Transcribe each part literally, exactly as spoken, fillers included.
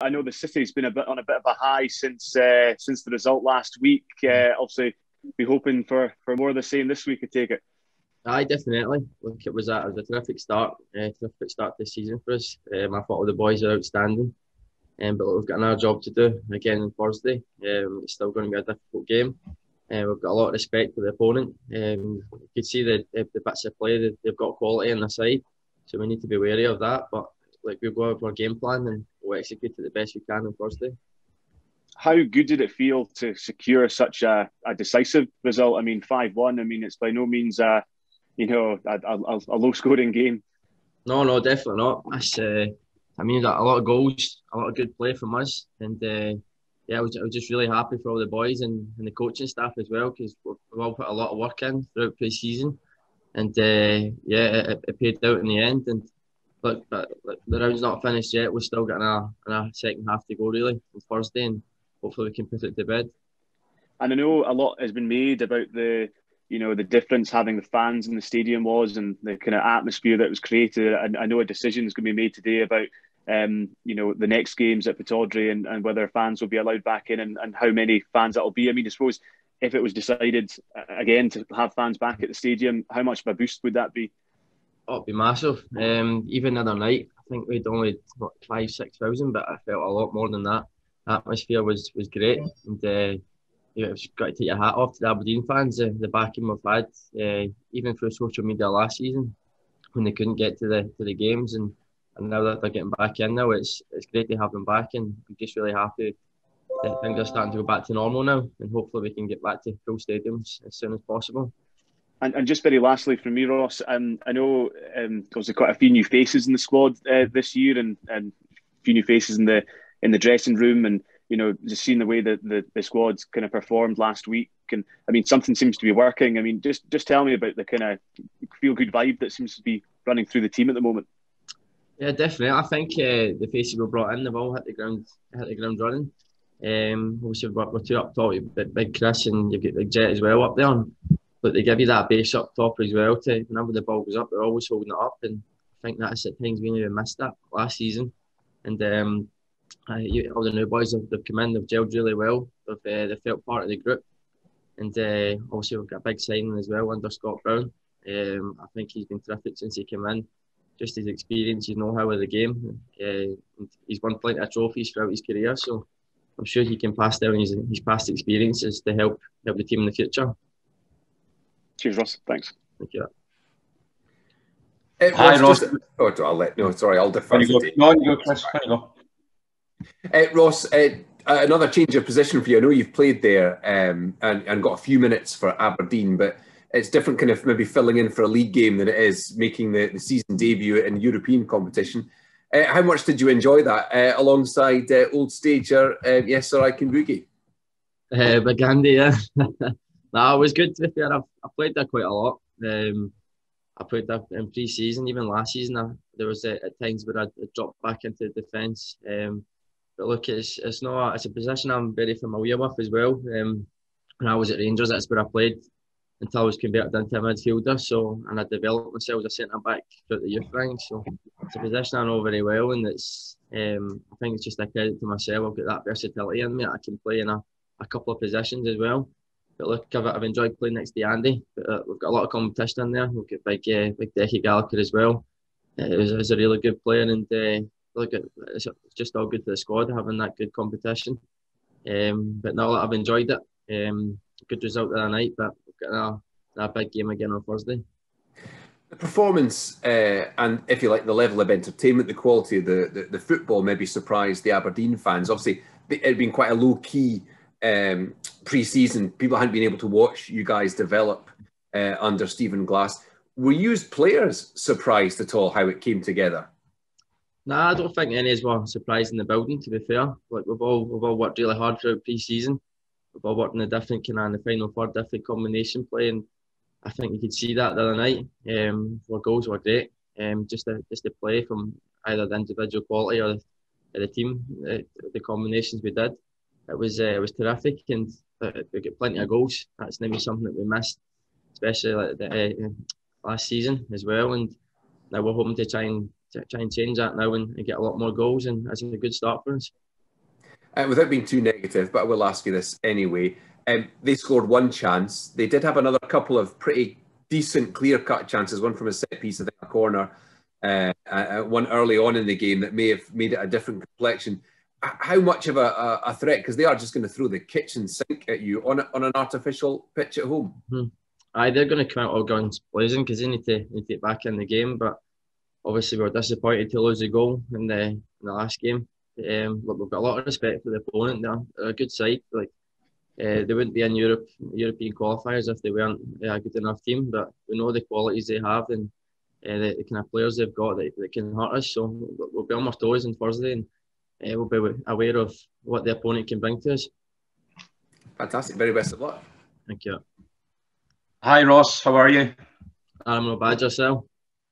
I know the city's been a bit on a bit of a high since uh, since the result last week. Uh, obviously, be hoping for, for more of the same this week, I take it. Aye, definitely. Look, it was a, it was a terrific start, uh, terrific start this season for us. Um, I thought all the boys are outstanding, um, but look, we've got another job to do again on Thursday. Um, it's still going to be a difficult game. Uh, we've got a lot of respect for the opponent. Um, you can see the, the bits of play, that they've got quality on their side, so we need to be wary of that. But like, we've got our game plan and we'll execute it the best we can on Thursday. How good did it feel to secure such a, a decisive result? I mean, five one, I mean, it's by no means a, you know, a, a, a low-scoring game. No, no, definitely not. That's, uh, I mean, a lot of goals, a lot of good play from us. And uh, yeah, I was, I was just really happy for all the boys and, and the coaching staff as well, because we've all put a lot of work in throughout pre-season. And uh, yeah, it, it paid out in the end. And look, but look, the round's not finished yet. We're still getting our, our second half to go, really, on Thursday, and hopefully we can put it to bed. And I know a lot has been made about the, you know, the difference having the fans in the stadium was, and the kind of atmosphere that was created. And I know a decision is going to be made today about, um, you know, the next games at Pittodrie and, and whether fans will be allowed back in and, and how many fans that'll be. I mean, I suppose if it was decided again to have fans back at the stadium, how much of a boost would that be? Oh, it'd be massive. Um, even the other night, I think we'd only what, five, six thousand, but I felt a lot more than that. Atmosphere was was great, and uh, you've got to take your hat off to the Aberdeen fans, uh, the backing we've had, uh, even through social media last season when they couldn't get to the to the games, and, and now that they're getting back in now, it's it's great to have them back, and I'm just really happy that things are starting to go back to normal now, and hopefully we can get back to full stadiums as soon as possible. And, and just very lastly from me, Ross, um, I know um, there was quite a few new faces in the squad uh, this year, and, and a few new faces in the in the dressing room, and you know, just seeing the way that the, the squad's kind of performed last week, and I mean, something seems to be working. I mean, just just tell me about the kind of feel good vibe that seems to be running through the team at the moment. Yeah, definitely. I think uh, the faces we brought in, they've all hit the ground hit the ground running. Um, obviously, we're, we're two up top. You've got Big Chris, and you've got Big Jet as well up there. And, but they give you that base up top as well. To whenever the ball goes up, they're always holding it up, and I think that's at times we nearly missed that last season. And um, uh, you, all the new boys have they've come in, they've gelled really well. They've uh, they felt part of the group, and uh, obviously we've got a big signing as well under Scott Brown. Um, I think he's been terrific since he came in. Just his experience, his know-how of the game. Uh, and he's won plenty of trophies throughout his career, so I'm sure he can pass down his his past experiences to help help the team in the future. Cheers, Ross. Thanks. Thank you. It Hi, Ross. Just, oh, I'll let, no, sorry, I'll defer. You go. No, you go, Chris. You go. Uh, Ross, uh, another change of position for you. I know you've played there um, and, and got a few minutes for Aberdeen, but it's different kind of maybe filling in for a league game than it is making the, the season debut in European competition. Uh, how much did you enjoy that uh, alongside uh, old stager uh, Yes Sir I Can Boogie? Uh, Big Andy, yeah. No, it was good to be fair. I've, I played there quite a lot. Um, I played there in pre-season, even last season. I, there was uh, at times where I, I dropped back into defence. Um, but look, it's it's not a, it's a position I'm very familiar with as well. Um, when I was at Rangers, that's where I played until I was converted into a midfielder. So and I developed myself as a centre back throughout the youth ranks. So it's a position I know very well, and it's um, I think it's just a credit to myself. I've got that versatility in me. I can play in a, a couple of positions as well. But look, I've, I've enjoyed playing next to Andy. But, uh, we've got a lot of competition in there. We've got big, uh, big Dechie Gallagher as well. Uh, he's, he's a really good player, and uh, look, it's just all good for the squad having that good competition. Um, but now I've enjoyed it. Um, good result there tonight, but we've got a, a big game again on Thursday. The performance uh, and, if you like, the level of entertainment, the quality of the, the, the football maybe surprised the Aberdeen fans. Obviously, it had been quite a low-key Um, pre-season. People hadn't been able to watch you guys develop uh, under Stephen Glass. Were you as players surprised at all how it came together? No, nah, I don't think any of us were surprised in the building, to be fair. Like we've all we've all worked really hard throughout pre-season. We've all worked in a different kind of in the final four, different combination play, and I think you could see that the other night. Um, our goals were great. Um, just the just the play from either the individual quality or the, or the team, the, the combinations we did. It was uh, it was terrific, and uh, we got plenty of goals. That's maybe something that we missed, especially like the, uh, last season as well. And now we're hoping to try and to try and change that now and, and get a lot more goals. And that's a good start for us. uh, without being too negative, but I will ask you this anyway. Um, they scored one chance. They did have another couple of pretty decent clear-cut chances, one from a set-piece, I think, a corner, uh, uh, one early on in the game that may have made it a different complexion. How much of a, a, a threat, because they are just going to throw the kitchen sink at you on, a, on an artificial pitch at home? Mm-hmm. Aye, they're going to come out all guns blazing because they need to, need to get back in the game. But obviously we were disappointed to lose a goal in the, in the last game. Um, look, we've got a lot of respect for the opponent. They're, they're a good side. Like uh, they wouldn't be in Europe, European qualifiers if they weren't uh, a good enough team. But we know the qualities they have and uh, the, the kind of players they've got that, that can hurt us. So we'll be on our toes on Thursday and uh, we'll be aware of what the opponent can bring to us. Fantastic. Very best of luck. Thank you. Hi Ross, how are you? I'm not bad, yourself?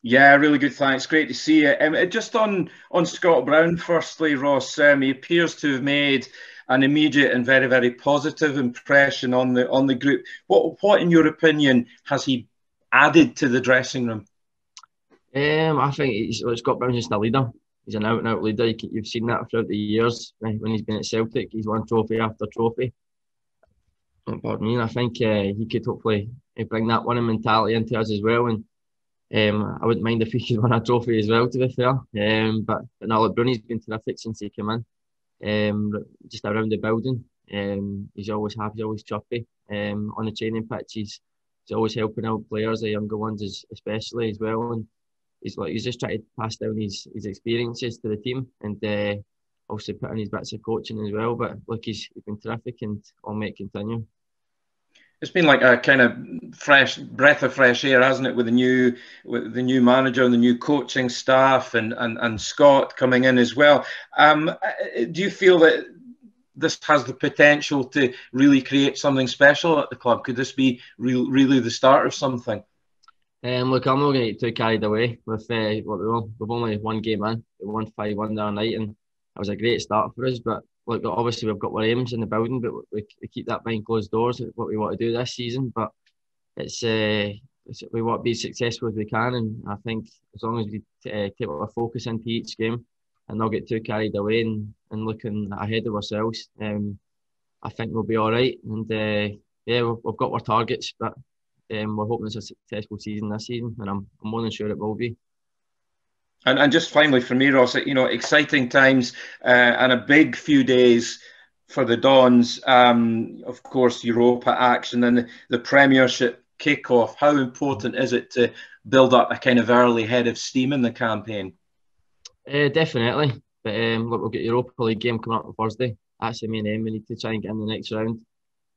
Yeah, really good, thanks. Great to see you. Um, just on, on Scott Brown, firstly, Ross, um, he appears to have made an immediate and very, very positive impression on the on the group. What, what in your opinion, has he added to the dressing room? Um, I think he's, well, Scott Brown's just a leader. He's an out-and-out leader. You can, you've seen that throughout the years when he's been at Celtic. He's won trophy after trophy. Pardon me, and I think uh, he could hopefully bring that winning mentality into us as well. And um, I wouldn't mind if he could win a trophy as well, to be fair. Um, but but now, look, Bruni's been terrific since he came in. Um, just around the building, um, he's always happy, he's always chirpy. Um, on the training pitch, he's, he's always helping out players, the younger ones especially as well. And he's like he's just trying to pass down his his experiences to the team and uh, also put in his bits of coaching as well. But look, he's, he's been terrific, and I'll make continue. It's been like a kind of fresh breath of fresh air, hasn't it, with the new with the new manager and the new coaching staff and and, and Scott coming in as well. Um, do you feel that this has the potential to really create something special at the club? Could this be re really the start of something? Um, look, I'm not going to get too carried away with uh, what we won. We've only one game in. We won five one the other night, and it was a great start for us, but. Look, obviously we've got our aims in the building, but we, we keep that behind closed doors. What we want to do this season, but it's, uh, it's we want to be as successful as we can, and I think as long as we uh, keep our focus into each game and not get too carried away and, and looking ahead of ourselves, um, I think we'll be all right. And uh, yeah, we've, we've got our targets, but um, we're hoping it's a successful season this season, and I'm, I'm more than sure it will be. And, and just finally for me, Ross, you know, exciting times uh, and a big few days for the Dons. Um, of course, Europa action and the Premiership kickoff. How important is it to build up a kind of early head of steam in the campaign? Uh, definitely. But um, look, we'll get Europa League game coming up on Thursday. That's the main aim. We need to try and get in the next round.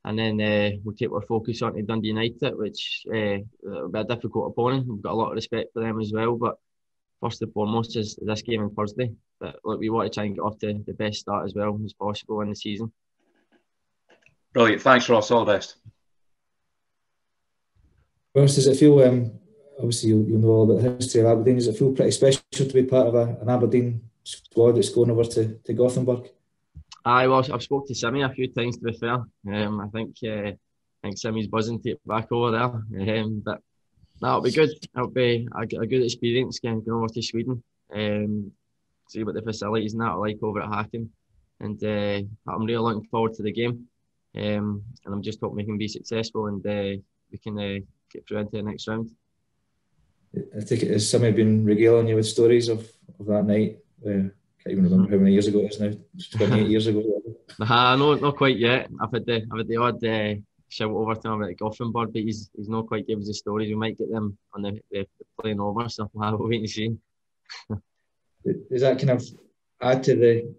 And then uh, we'll take our focus on to Dundee United, which uh, will be a difficult opponent. We've got a lot of respect for them as well, but first and foremost is this game on Thursday. But look, we want to try and get off to the best start as well as possible in the season. Brilliant. Thanks, Ross. All the best. Ross, does it feel, um, obviously you'll, you'll know all about the history of Aberdeen, does it feel pretty special to be part of a, an Aberdeen squad that's going over to, to Gothenburg? Aye, well, I've spoken to Simi a few times, to be fair. Um, I think uh, I think Simi's buzzing to get back over there. Um, but that'll be good. It'll be a, a good experience going over to Sweden. Um, see what the facilities and that are like over at Hacken. And uh, I'm really looking forward to the game. Um, and I'm just hoping we can be successful and uh, we can uh, get through into the next round. I think it has somebody been regaling you with stories of, of that night. I uh, can't even remember how many years ago it is now. twenty-eight years ago. Nah, no, not quite yet. I've had the, I've had the odd... Uh, shout over to him about Gothenburg, but he's, he's not quite giving us the stories. We might get them on the, the, the plane over, so we'll wait and see. Does that kind of add to the,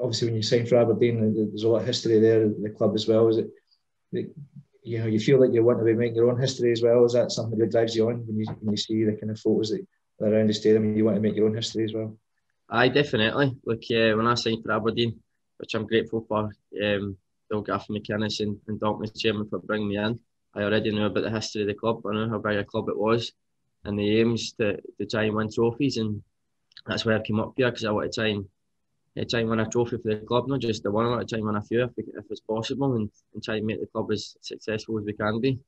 obviously when you sign for Aberdeen, there's a lot of history there in the club as well. Is it, you know, you feel like you want to be making your own history as well? Is that something that drives you on when you, when you see the kind of photos that are around the stadium, you want to make your own history as well? Aye, definitely. Look, uh, when I signed for Aberdeen, which I'm grateful for, um, Bill Gaffin McInnes and, and Dalton's chairman for bringing me in. I already knew about the history of the club. I knew how big a club it was and the aims to, to try and win trophies, and that's why I came up here, because I want to try and, uh, try and win a trophy for the club, not just the one, I want to try and win a few if, if it's possible, and, and try and make the club as successful as we can be.